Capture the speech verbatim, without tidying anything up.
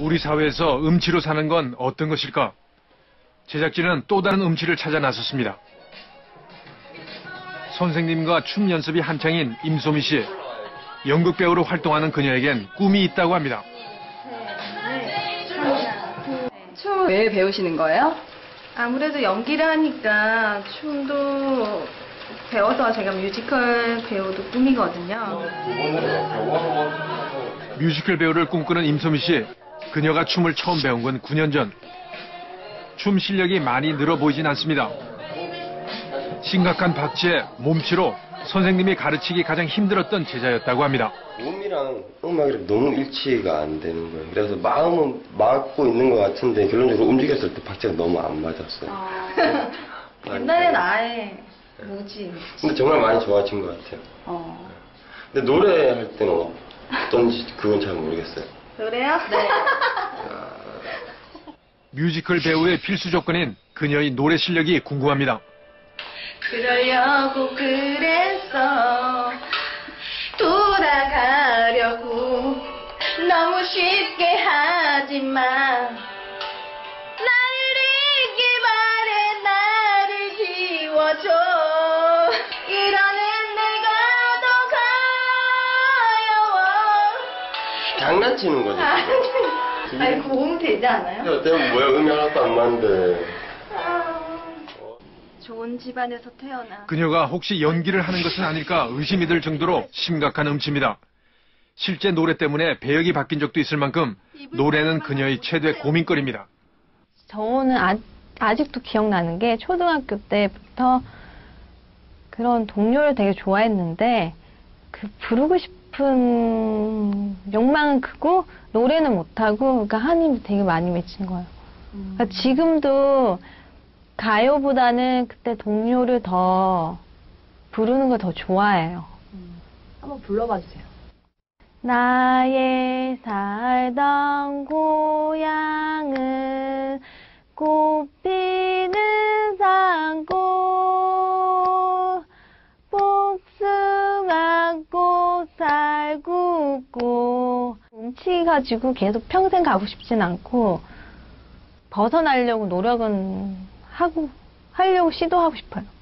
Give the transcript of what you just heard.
우리 사회에서 음치로 사는 건 어떤 것일까? 제작진은 또 다른 음치를 찾아 나섰습니다. 선생님과 춤 연습이 한창인 임소미 씨. 연극 배우로 활동하는 그녀에겐 꿈이 있다고 합니다. 춤 왜 배우시는 거예요? 아무래도 연기를 하니까 춤도 배워서 제가 뮤지컬 배우도 꿈이거든요. 뮤지컬 배우를 꿈꾸는 임소미 씨. 그녀가 춤을 처음 배운 건 구 년 전. 춤 실력이 많이 늘어 보이진 않습니다. 심각한 박치에 몸치로 선생님이 가르치기 가장 힘들었던 제자였다고 합니다. 몸이랑 음악이랑 너무 일치가 안 되는 거예요. 그래서 마음은 막고 있는 것 같은데 결론적으로 움직였을 때 박자가 너무 안 맞았어요. 아, 옛날엔 아예 뭐지? 근데 정말 많이 좋아진 것 같아요. 어. 근데 노래할 때는 어떤지 그건 잘 모르겠어요. 노래요? 네. 뮤지컬 배우의 필수 조건인 그녀의 노래 실력이 궁금합니다. 그러려고 그랬어 돌아가려고 너무 쉽게 하지마 나를 잊기 말해 나를 지워줘 이러는 내가 더 가여워 장난치는 거지. 아니 고음 되지 않아요? 근데 어때요? 뭐야 음이 하나도 안 맞는데. 좋은 집안에서 태어나. 그녀가 혹시 연기를 하는 것은 아닐까 의심이 들 정도로 심각한 음치입니다. 실제 노래 때문에 배역이 바뀐 적도 있을 만큼 노래는 그녀의 최대 고민거리입니다. 저는 아, 아직도 기억나는 게 초등학교 때부터 그런 동요를 되게 좋아했는데 그 부르고 싶은 욕망은 크고 노래는 못하고 그러니까 한이 되게 많이 맺힌 거예요. 그러니까 지금도 가요보다는 그때 동요를 더 부르는 걸 더 좋아해요. 음, 한번 불러봐 주세요. 나의 살던 고향은 꽃피는 산골 복숭아꽃 살구 꽃 음치 가지고 계속 평생 가고 싶진 않고 벗어나려고 노력은 하고, 하려고 시도하고 싶어요.